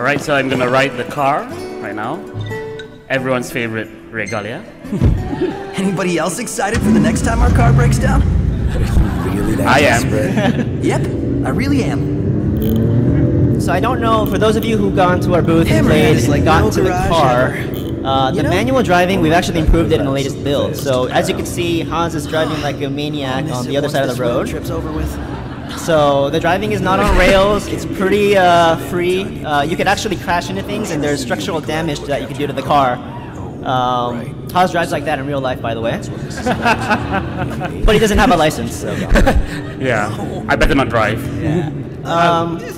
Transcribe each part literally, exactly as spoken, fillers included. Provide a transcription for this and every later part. Alright, so I'm gonna ride the car right now. Everyone's favorite regalia. Anybody else excited for the next time our car breaks down? Really nice I am. Yep, I really am. So I don't know, for those of you who've gone to our booth and played and like gotten to the car, uh, the know, manual driving, we've actually improved it in the latest build. So as you can see, Hans is driving like a maniac on the other side of the road. Trip's over with. So the driving is not on rails, it's pretty uh, free. Uh, you can actually crash into things and there's structural damage that you can do to the car. Um, Hans drives like that in real life, by the way. But he doesn't have a license, so. Yeah, I better not drive. Yeah. Um, yeah,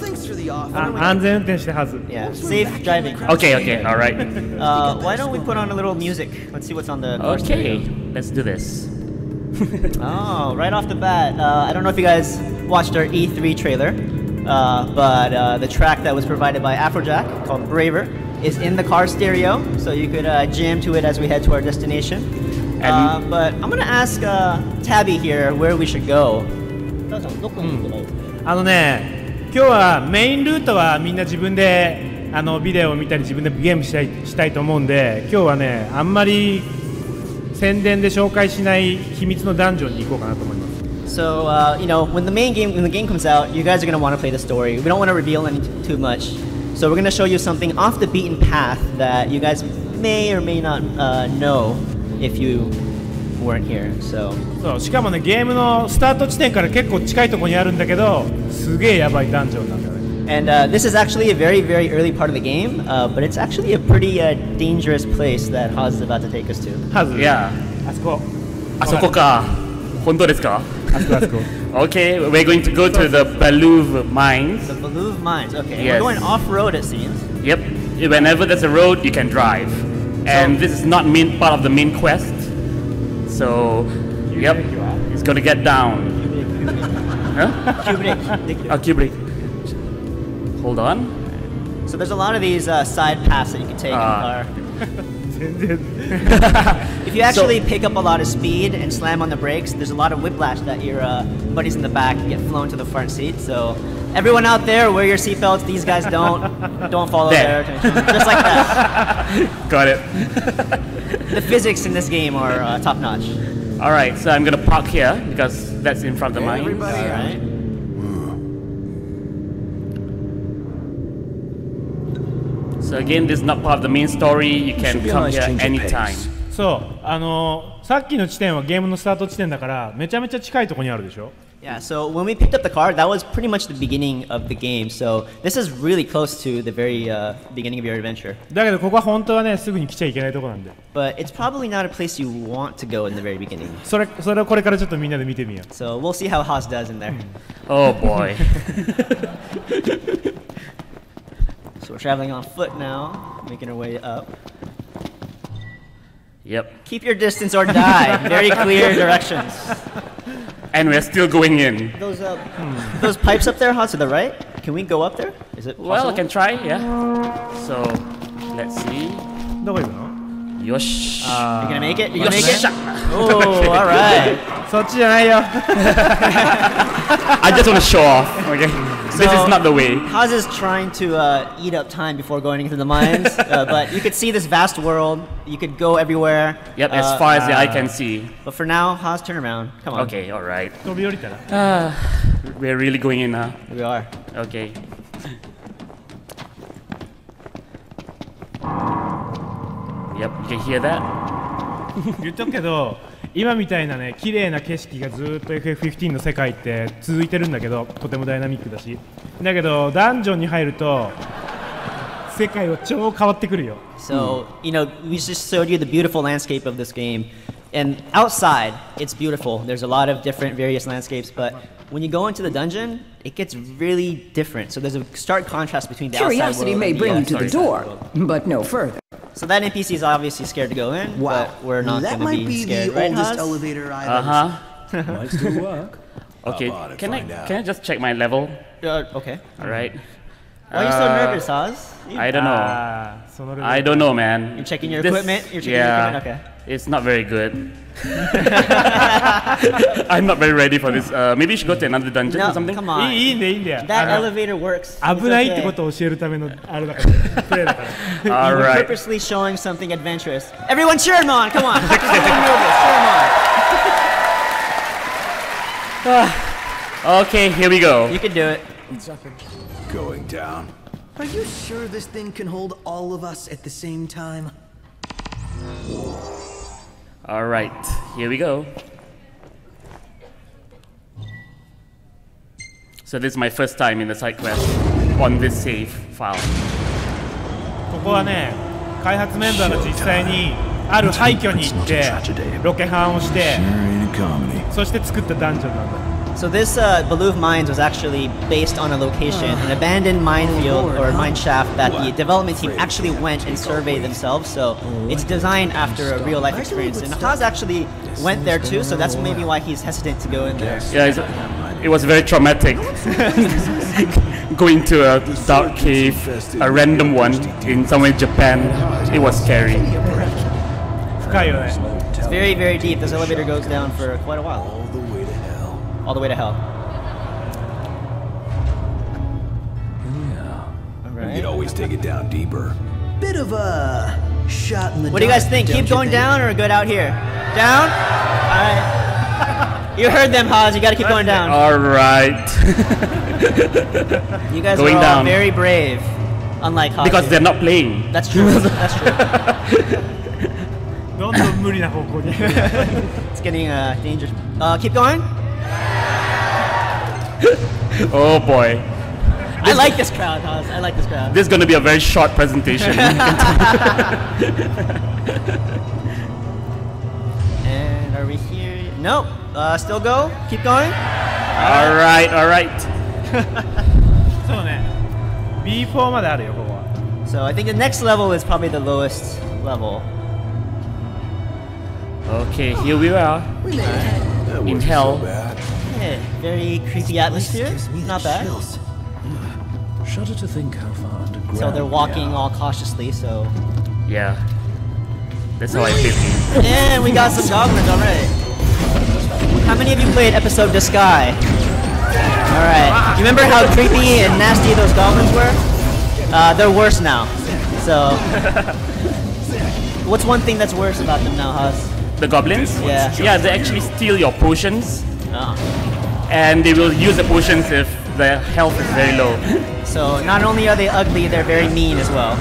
safe driving. Okay, okay, alright. Uh, why don't we put on a little music? Let's see what's on the car. Okay, let's do this. Oh, right off the bat, uh, I don't know if you guys watched our E three trailer, uh, but uh, the track that was provided by Afrojack, called Braver, is in the car stereo, so you could uh, jam to it as we head to our destination. And uh, but I'm gonna ask uh, Tabby here where we should go. Mm. So, uh, you know, when the main game, when the game comes out, you guys are going to want to play the story. We don't want to reveal any too much. So we're going to show you something off the beaten path that you guys may or may not uh, know if you weren't here. So, and uh, this is actually a very, very early part of the game, uh, but it's actually a pretty uh, dangerous place that Haz is about to take us to. Haz? Yeah. Asuko. Asuko ka. Hondo desu ka? Asuko, asuko. Okay, we're going to go to the Balouve Mines. The Balouve Mines, okay. Yes. We're going off-road, it seems. Yep. Whenever there's a road, you can drive. And so, this is not main part of the main quest. So, yep, it's going to get down. Huh? Kubrick. Oh, Kubrick. Hold on. So there's a lot of these uh, side paths that you can take uh. in the car. If you actually so, pick up a lot of speed and slam on the brakes, there's a lot of whiplash that your uh, buddies in the back get flown to the front seat. So everyone out there, wear your seatbelts. These guys don't. Don't follow there. their attention. Just like that. Got it. The physics in this game are uh, top notch. All right, so I'm gonna park here because that's in front of mine. Everybody, all right. So again, this is not part of the main story. You can come here anytime. So, yeah, so when we picked up the car, that was pretty much the beginning of the game. So this is really close to the very uh, beginning of your adventure. But it's probably not a place you want to go in the very beginning. So we'll see how Haas does in there. Oh boy. So we're traveling on foot now, making our way up. Yep. Keep your distance or die. Very clear directions. And we're still going in. Those uh, hmm. those pipes up there, Hans, to the right? Can we go up there? Is it possible? Well, I can try, yeah. So, let's see. No way, no. Yosh. Uh, you gonna make it? You gonna make it? Oh, okay. All right. I just want to show off. Okay. So this is not the way. Haz is trying to uh, eat up time before going into the mines, uh, but you could see this vast world. You could go everywhere. Yep, uh, as far as the eye can see. But for now, Haz, turn around. Come on. Okay, all right. Uh, we're really going in now. Huh? We are. Okay. Yep, you can hear that. So, you know, we just showed you the beautiful landscape of this game. And outside, it's beautiful. There's a lot of different various landscapes, but when you go into the dungeon, it gets really different. So there's a stark contrast between the Curiosity outside world may and bring you to the door, but no further. So that N P C is obviously scared to go in, wow. But we're not going to be, be scared, the right, oldest Haz? Elevator I've uh-huh. ever Might still work. Okay, can I, can I just check my level? Uh, okay. All right. Why are you so nervous, Haz? You, I don't know. Uh, I don't know, man. You're checking your this, equipment? You're checking yeah. your equipment? Okay. It's not very good. I'm not very ready for this. Uh, maybe you should go to another dungeon no, or something. Come on. That elevator works. Okay. All right. Purposely showing something adventurous. Everyone cheer him on. Come on. Cheer him on. Okay, here we go. You can do it. It's up and going down. Are you sure this thing can hold all of us at the same time? All right, here we go. So this is my first time in the side quest on this save file. So this uh, Balouve Mines was actually based on a location, an abandoned minefield or mine shaft that the development team actually went and surveyed themselves. So it's designed after a real life experience. And Haz actually went there too, so that's maybe why he's hesitant to go in there. Yeah, it was very traumatic. Going to a dark cave, a random one in somewhere in Japan, it was scary. It's very, very deep. This elevator goes down for quite a while. All the way to hell. Yeah. All right. You could always take it down deeper. Bit of a shot in the dark. What do you guys think? Keep going down or good out here? Down? All right. You heard them, Haz. You got to keep going down. All right. You guys going are all down. Very brave, unlike Haz. Because they're not playing. That's true. That's true. It's getting uh, dangerous. Uh, keep going. Oh boy. This I like this crowd, Haz. I like this crowd. This is going to be a very short presentation. And are we here? No. Uh, still go. Keep going. All right, all right. So I think the next level is probably the lowest level. Okay, here we are. Right. In hell. So very creepy atmosphere. Not bad. Shudder to think how far underground. So they're walking all cautiously. So yeah, that's how I feel. And we got some goblins already. How many of you played Episode Disguise? All right. You remember how creepy and nasty those goblins were? Uh, they're worse now. So what's one thing that's worse about them now, Haz? The goblins? Yeah. Yeah, they actually steal your potions. Oh. And they will use the potions if their health is very low. So not only are they ugly, they're very mean as well.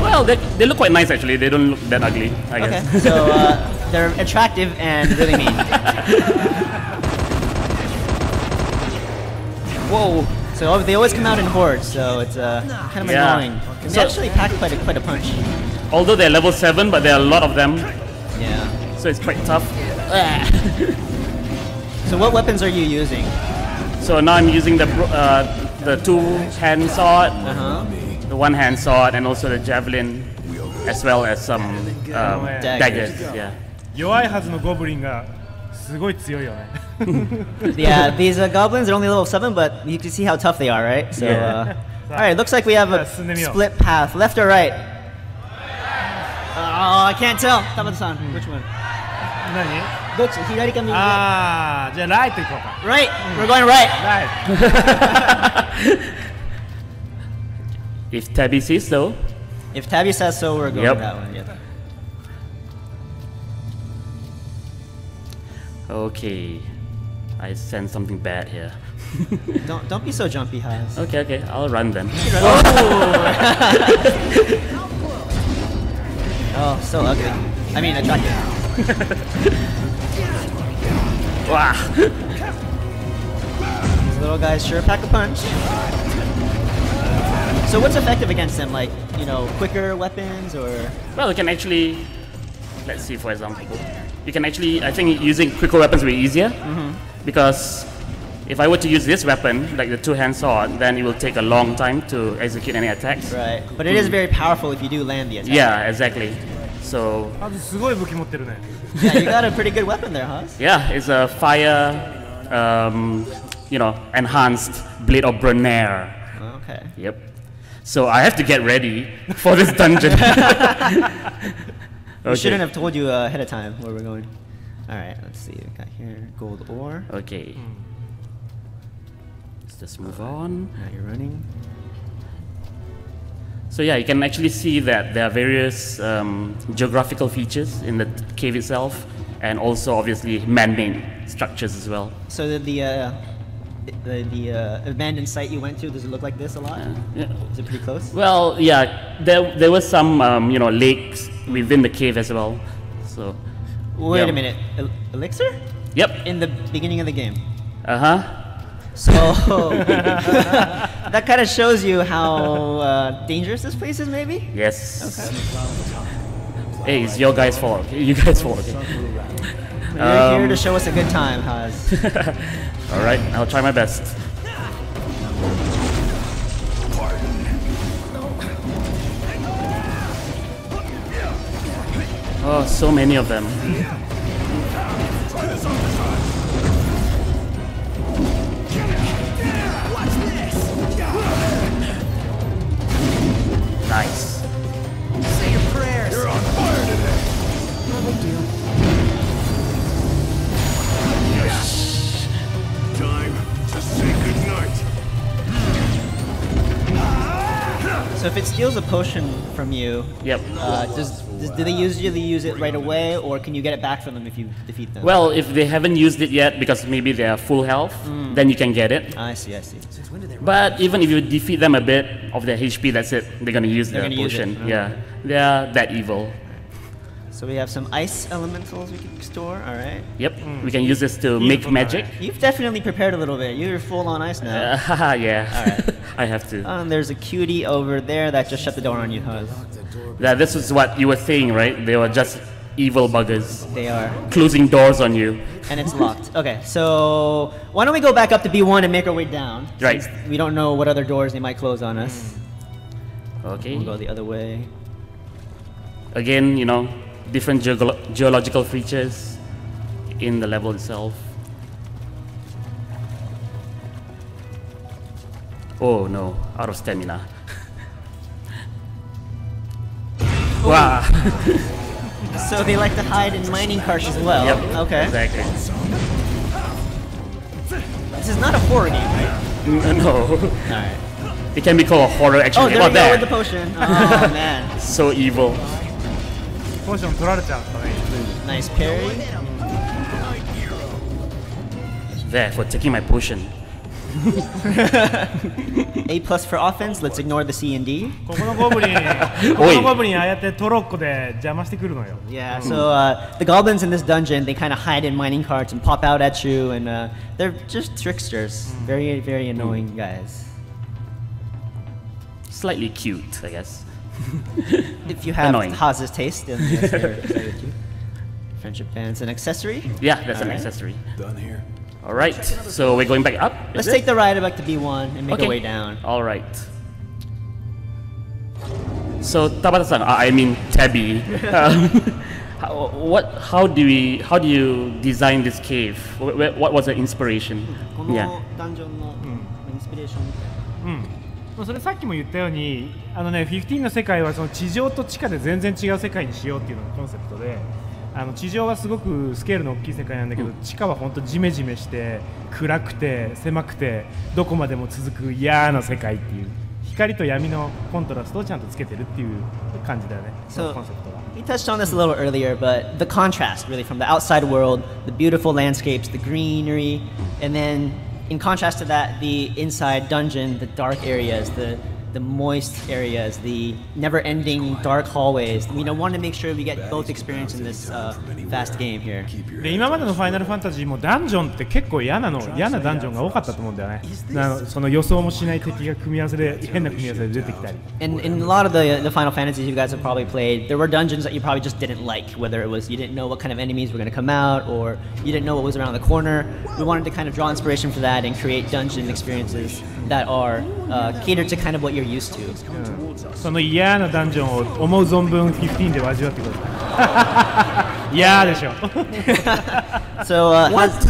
Well, they, they look quite nice actually. They don't look that ugly, I okay. guess. So uh, they're attractive and really mean. Whoa! So they always come out in hordes, so it's uh, kind of yeah. annoying. And they so, actually pack quite a, quite a punch. Although they're level seven, but there are a lot of them. Yeah. So it's quite tough. So what weapons are you using? So now I'm using the uh, the two-hand sword, uh-huh. the one-hand sword, and also the javelin, as well as some um, daggers. Yeah. Yeah, these uh, goblins are only level seven, but you can see how tough they are, right? So, uh, all right, looks like we have a split path, left or right? Oh, I can't tell. Tabata-san, which one? Ah, right. Right, we're going right. Right. If Tabby says so. If Tabby says so, we're going yep. that one. Yep. Okay, I sense something bad here. don't don't be so jumpy, Haz. Okay, okay, I'll run then. Oh, so ugly. I mean, attractive. Wow. These little guys sure pack a punch. So what's effective against them? Like, you know, quicker weapons or? Well, you can actually, let's see for example. You can actually, I think using quicker weapons will be easier. Mm-hmm. Because if I were to use this weapon, like the two-hand sword, then it will take a long time to execute any attacks. Right, but it mm. is very powerful if you do land the attack. Yeah, exactly. So yeah, you got a pretty good weapon there, Haz. Yeah, it's a fire, um, you know, enhanced blade of Brunaire. Okay. Yep. So I have to get ready for this dungeon. Okay. We shouldn't have told you uh, ahead of time where we're going. All right, let's see. We got here gold ore. Okay. Let's just move on. Now you're running. So yeah, you can actually see that there are various um, geographical features in the cave itself, and also obviously man-made structures as well. So the the, uh, the, the uh, abandoned site you went to, does it look like this a lot? Uh, yeah. Is it pretty close? Well, yeah, there there were some um, you know lakes within the cave as well. So wait yeah. a minute, El elixir? Yep. In the beginning of the game. Uh huh. So that kind of shows you how uh, dangerous this place is, maybe. Yes. Okay. Hey, it's your guys' fault. You guys' fault. Okay. You're um, here to show us a good time, Haz. All right, I'll try my best. Oh, so many of them. Nice. Say your prayers. You're on fire today. No big deal. Yes. Time to say goodnight. So if it steals a potion from you, yep. Uh, does, does do they usually use it right away, or can you get it back from them if you defeat them? Well, if they haven't used it yet because maybe they are full health, mm. then you can get it. I see. I see. But even if you defeat them a bit of their H P, that's it. They're gonna use their potion. Oh. Yeah, they are that evil. So we have some ice elementals we can store. All right. Yep. Mm. We can use this to Beautiful. make magic. You've definitely prepared a little bit. You're full on ice now. Haha. Uh, yeah. All right. I have to. Um, there's a cutie over there that just shut the door on you, Haz. Yeah, this is what you were saying, right? They were just evil buggers. They are closing doors on you. And it's locked. Okay, so why don't we go back up to B one and make our way down? Right. We don't know what other doors they might close on us. Okay. We'll go the other way. Again, you know, different geolo geological features in the level itself. Oh no, out of stamina. Wow. So they like to hide in mining carts as well. Yep. Okay. Exactly. This is not a horror game, right? No. All right. It can be called a horror action game. Oh, there we go there. With the potion. Oh man. So evil. Nice parry. There for taking my potion. A plus for offense. Let's ignore the C and D. Yeah. So uh, the goblins in this dungeon, they kind of hide in mining carts and pop out at you, and uh, they're just tricksters. Very, very annoying mm. guys. Slightly cute, I guess. If you have Haz's taste, then yes, they're, they're cute. Friendship bands, an accessory. Yeah, that's All an right. accessory. Done here. All right, so we're going back up. Let's take the ride back to B one and make okay. our way down. All right. So Tabata-san, uh, I mean Tabby. um, how, what? How do we? How do you design this cave? What, what was the inspiration? Yeah. Mm. それさっきも言ったように、あのね、フィフティーンの世界はその地上と地下で全然違う世界にしようっていうのがコンセプトで、あの地上はすごくスケールの大きい世界なんだけど、地下は本当ジメジメして暗くて狭くてどこまでも続く嫌な世界っていう光と闇のコントラストをちゃんとつけてるっていう感じだよね。そのコンセプトは。 He touched on this a little earlier, but the contrast really from the outside world, the beautiful landscapes, the greenery, and then in contrast to that, the inside dungeon, the dark areas, the the moist areas, the never-ending dark hallways. We want to make sure we get both experience in this uh, vast game here. で、今までのファイナルファンタジーもダンジョンって結構嫌なの、嫌なダンジョンが多かったと思うんだよね。その予想もしない敵が組み合わせで変な組み合わせで出てきたり。And in a lot of the the Final Fantasies you guys have probably played, there were dungeons that you probably just didn't like, whether it was you didn't know what kind of enemies were going to come out or you didn't know what was around the corner. We wanted to kind of draw inspiration for that and create dungeon experiences that are uh, catered to kind of what you're used to. Yeah. So uh,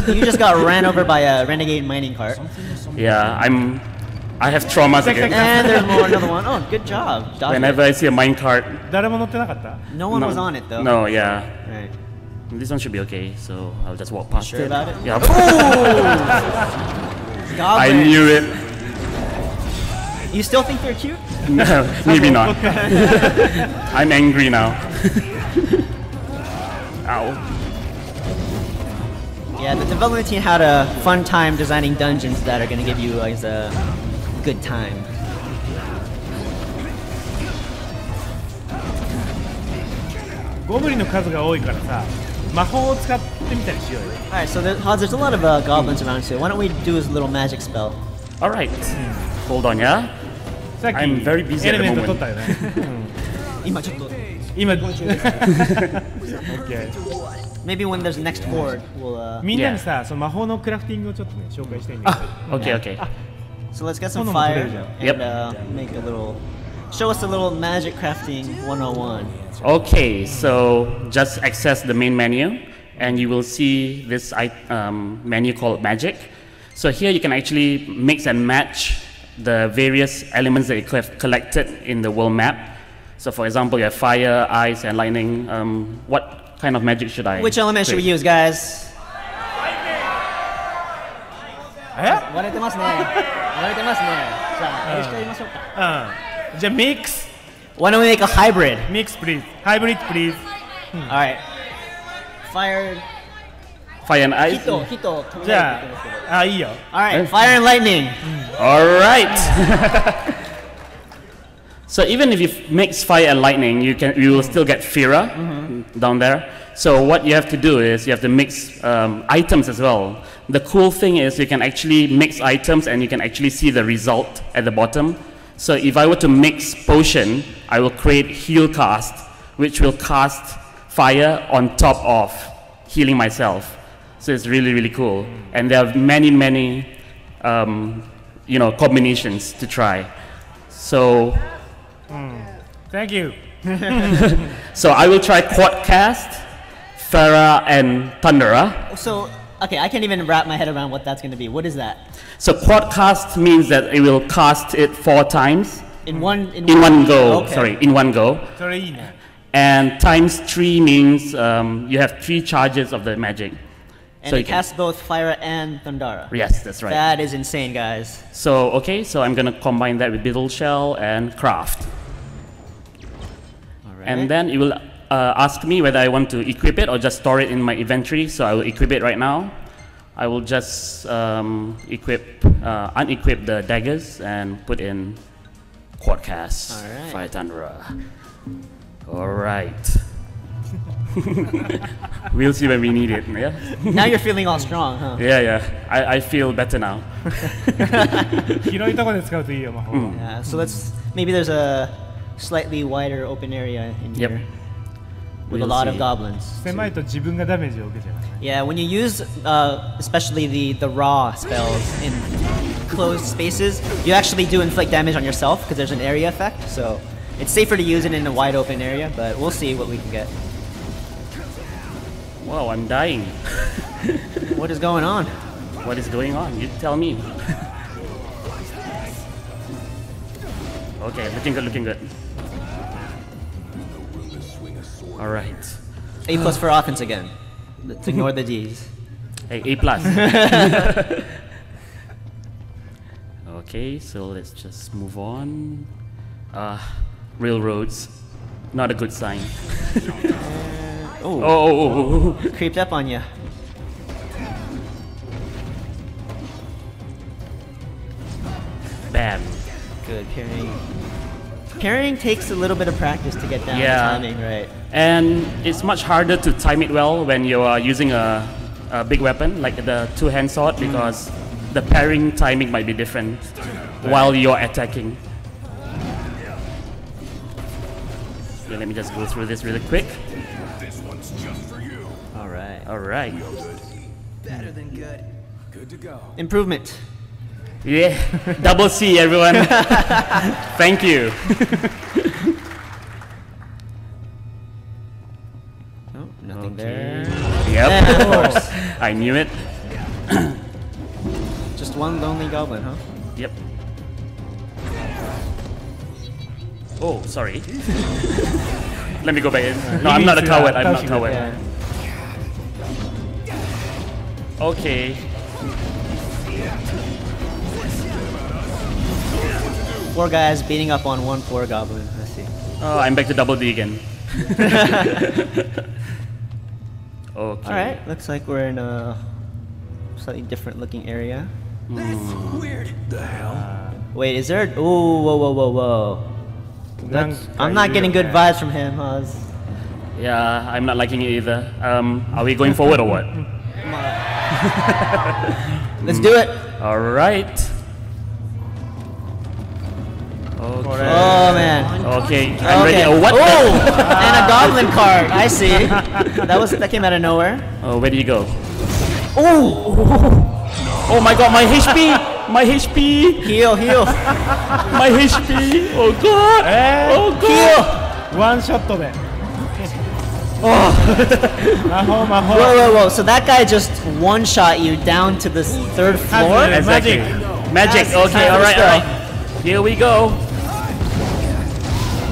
you just got ran over by a renegade mining cart. Yeah, I'm I have traumas again. And there's more, another one. Oh, good job. Dodge Whenever it. I see a minecart. No one no, was on it, though. No, yeah. Right. This one should be okay, so I'll just walk past sure it. About it? Yeah. Oh! I knew it. You still think they're cute? No, maybe not. I'm angry now. Ow. Yeah, the development team had a fun time designing dungeons that are going to give you guys a good time. Alright, so there, Hans, there's a lot of uh, goblins mm. around here. Why don't we do his little magic spell? Alright. Hold on, yeah? I'm very busy at the moment. Okay. Maybe when there's next horde, we'll uh... Yeah. Ah, okay, okay. So let's get some fire and yep. uh, make a little... Show us a little magic crafting one oh one. Okay, so just access the main menu and you will see this um, menu called magic. So here you can actually mix and match the various elements that you have collected in the world map. So for example, you have fire, ice, and lightning. Um, what kind of magic should I Which element create? should we use, guys? Uh, mix. Why don't we make a hybrid? Mix, please. Hybrid, please. Hmm. All right. Fire. Fire and ice. Hito, hito. Ah, yeah. All right. Fire and lightning. Mm. All right. So even if you mix fire and lightning, you can you will still get Fira mm-hmm. down there. So what you have to do is you have to mix um, items as well. The cool thing is you can actually mix items and you can actually see the result at the bottom. So if I were to mix potion, I will create heal cast, which will cast fire on top of healing myself. So it's really really cool. And there are many many um, you know combinations to try. So. Mm. Thank you. So I will try Quadcast, Farah, and Thundera. So, okay, I can't even wrap my head around what that's going to be. What is that? So Quadcast means that it will cast it four times. In one In, in one, one go. Okay. Sorry, in one go. Sorry. And times three means um, you have three charges of the magic. And so it casts both Fire and Thundera. Yes, that's right. That is insane, guys. So, okay, so I'm going to combine that with Biddle Shell and Craft. All right. And then it will uh, ask me whether I want to equip it or just store it in my inventory. So I will equip it right now. I will just um, equip, uh, unequip the daggers and put in Quadcast, All right. Fire, Thundera. All right. We'll see when we need it, yeah? Now you're feeling all strong, huh? Yeah, yeah. I, I feel better now. mm. Yeah, so let's... Maybe there's a slightly wider open area in yep. here. With we'll a lot see. of goblins. So. Yeah, when you use uh, especially the, the raw spells in closed spaces, you actually do inflict damage on yourself because there's an area effect, so it's safer to use it in a wide open area, but we'll see what we can get. Wow, I'm dying. What is going on? What is going on? You tell me. Okay, looking good, looking good. All right. A plus for offense again. Let's ignore the D's. Hey, A plus. Okay, so let's just move on. Uh, railroads. Not a good sign. Oh, oh, oh, oh. Creeped up on you. Bam. Good parrying. Parrying takes a little bit of practice to get down yeah. the timing, right? And it's much harder to time it well when you are using a, a big weapon like the two-hand sword because mm. the parrying timing might be different while you're attacking. Yeah, let me just go through this really quick. All right. Better than good. Good to go. Improvement. Yeah. Double C, everyone. Thank you. Oh, nothing okay. there. Yep. Yeah, of course. I knew it. Just one lonely goblin, huh? Yep. Oh, sorry. Let me go back in. No, I'm not a coward. I'm not a coward. Okay. Four guys beating up on one poor goblin. Let's see. Oh, I'm back to double D again. Okay. Alright, looks like we're in a slightly different looking area. That's mm. weird. The hell? Uh, wait, is there. Oh, whoa, whoa, whoa, whoa. That's, I'm not getting good vibes from him, Oz. Yeah, I'm not liking it either. Um, are we going forward or what? Come on. Let's do it. Alright. Okay. Oh man. Okay, I'm okay. ready. Oh, what? Oh, and a goblin card. I see. That was that came out of nowhere. Oh, where did you go? Oh. Oh my God, my H P. My H P. Heal, heal. My H P. Oh God. And oh God. Heal. One shot to it. Oh. Maho, maho. Whoa, whoa, whoa. So that guy just one shot you down to the third floor. Exactly. Magic. Magic. Okay. All right. All right. Here we go.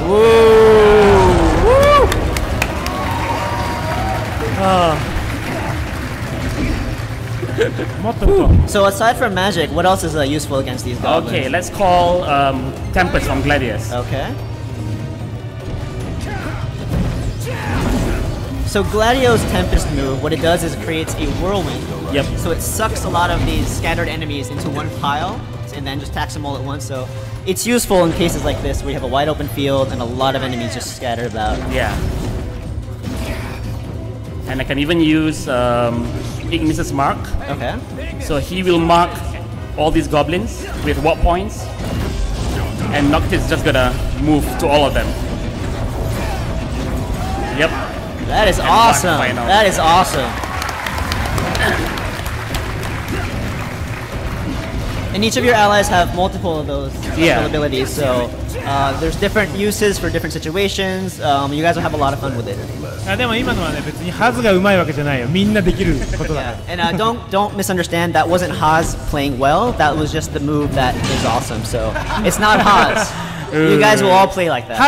Woo! Woo! Oh. So aside from magic, what else is uh, useful against these goblins? Okay, let's call um, Tempest from Gladius. Okay. So Gladius' Tempest move, what it does is it creates a whirlwind. Yep. So it sucks a lot of these scattered enemies into one pile and then just tax them all at once. So it's useful in cases like this where you have a wide open field and a lot of enemies just scattered about. Yeah. And I can even use um, Ignis' mark. Okay. So he will mark all these goblins with warp points. And Noctis is just gonna move to all of them. Yep. That is and awesome. That is awesome. And each of your allies have multiple of those yeah. abilities, so uh, there's different uses for different situations. Um, you guys will have a lot of fun with it. Yeah. And uh, don't don't misunderstand. That wasn't Haz playing well. That was just the move that is awesome. So it's not Haz. You guys will all play like that.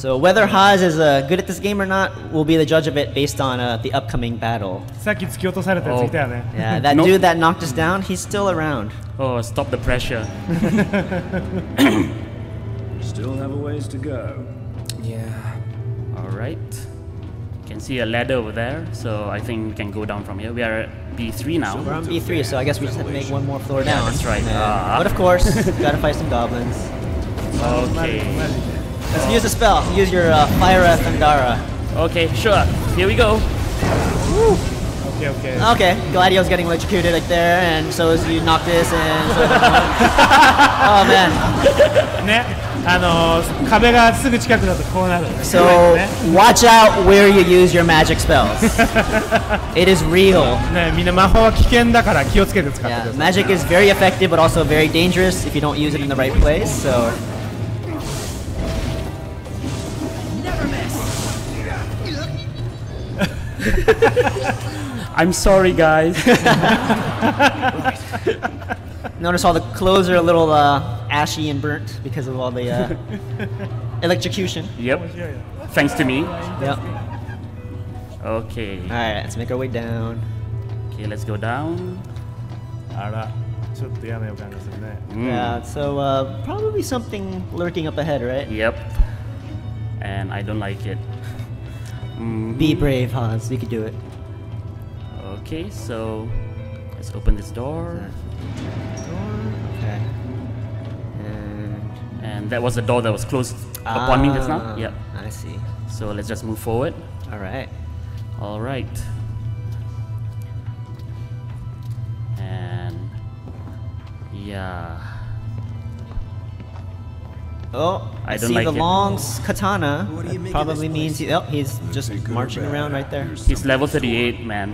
So whether Haz is uh, good at this game or not, we'll be the judge of it based on uh, the upcoming battle. Oh. Yeah, that nope. dude that knocked us down, he's still around. Oh, stop the pressure. Still have a ways to go. Yeah. Alright. You can see a ladder over there, so I think we can go down from here. We are at B three now. So we're on B three, so I guess we just have to make one more floor down. Yeah, that's right. Uh, but of course, gotta fight some goblins. Okay. Let's oh. use a spell. Use your uh, Fyra Thundara. Okay, sure. Here we go. Woo. Okay, okay. Okay, Gladio's getting electrocuted right there, and so is you Noctis, and so oh man. So watch out where you use your magic spells. It is real. Yeah, magic is very effective but also very dangerous if you don't use it in the right place. So never miss. I'm sorry, guys. Notice all the clothes are a little uh, ashy and burnt because of all the uh, electrocution. Yep. Thanks to me. Yep. Okay. All right, let's make our way down. Okay, let's go down. Mm. Yeah, so uh, probably something lurking up ahead, right? Yep. And I don't like it. Mm-hmm. Be brave, Hans. You can do it. Okay, so let's open this door. Okay. And, and that was the door that was closed ah, upon me just now? Yep. I see. So let's just move forward. Alright. Alright. And yeah. Oh, I, I don't see like the long it. katana. What do you probably means he, oh, he's just marching around right there. He's level thirty-eight, man.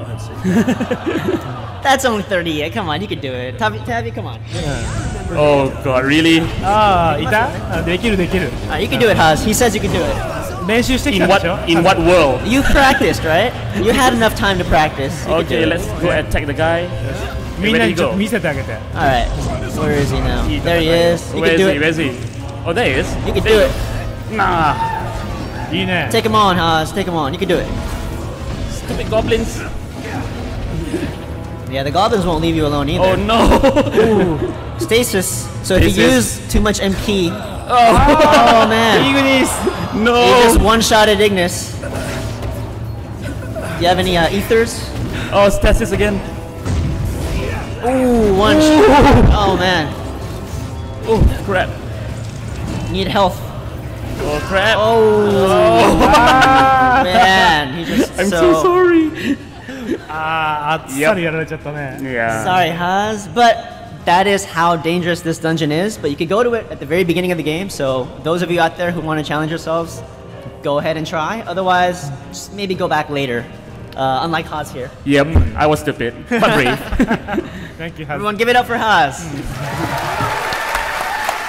That's only thirty-eight. Come on, you can do it. Tabby, Tabby, come on. Yeah. Oh God, really? Ah, ita? Dekiru, dekiru. You can do it, Haz. He says you can do it. In what in what world? You practiced, right? You had enough time to practice. You okay, let's go attack the guy. みんなにちょっと見せてあげて。Alright. Where is he now? There he is. You can do it. Where is he? Oh, there he is. You can do it. Nah. Take him on, Haas. Take him on. You can do it. Stupid goblins. Yeah, the goblins won't leave you alone either. Oh no! Ooh. Stasis. So if Stasis. you use too much M P. Oh, oh man. Ignis! No! You just one-shotted Ignis. Do you have any uh, ethers? Oh, Stasis again. Ooh, one shot. Oh man. Oh, crap. Need health. Oh, crap. Oh, oh. Ah. Man. He just I'm so, so sorry. Ah, yep. yeah. Sorry, Haas, but that is how dangerous this dungeon is. But you can go to it at the very beginning of the game, so those of you out there who want to challenge yourselves, go ahead and try. Otherwise, just maybe go back later, uh, unlike Haas here. Yep, I was stupid, but brave. Thank you, Haas. Everyone give it up for Haas.